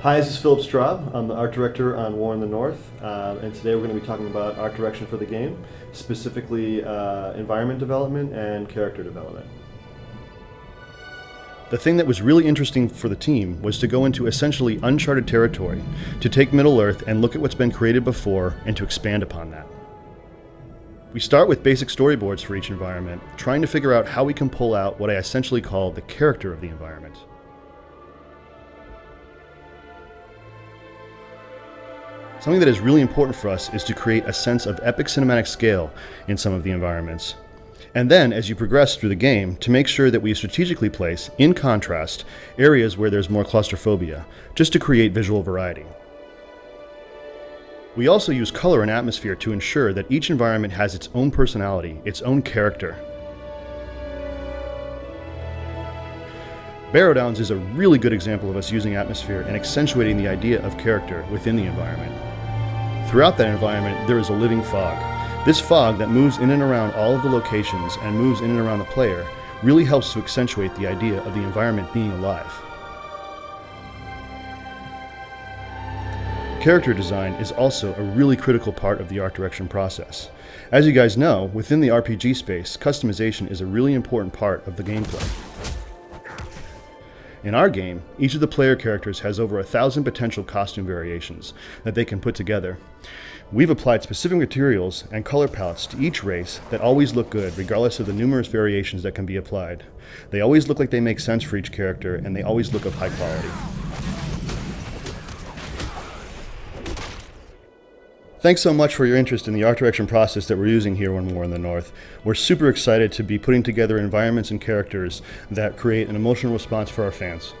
Hi, this is Philip Straub. I'm the art director on War in the North, and today we're going to be talking about art direction for the game, specifically environment development and character development. The thing that was really interesting for the team was to go into essentially uncharted territory, to take Middle Earth and look at what's been created before and to expand upon that. We start with basic storyboards for each environment, trying to figure out how we can pull out what I essentially call the character of the environment. Something that is really important for us is to create a sense of epic cinematic scale in some of the environments. And then, as you progress through the game, to make sure that we strategically place, in contrast, areas where there's more claustrophobia, just to create visual variety. We also use color and atmosphere to ensure that each environment has its own personality, its own character. Barrow Downs is a really good example of us using atmosphere and accentuating the idea of character within the environment. Throughout that environment, there is a living fog. This fog that moves in and around all of the locations and moves in and around the player really helps to accentuate the idea of the environment being alive. Character design is also a really critical part of the art direction process. As you guys know, within the RPG space, customization is a really important part of the gameplay. In our game, each of the player characters has over 1,000 potential costume variations that they can put together. We've applied specific materials and color palettes to each race that always look good regardless of the numerous variations that can be applied. They always look like they make sense for each character, and they always look of high quality. Thanks so much for your interest in the art direction process that we're using here when we're in the North. We're super excited to be putting together environments and characters that create an emotional response for our fans.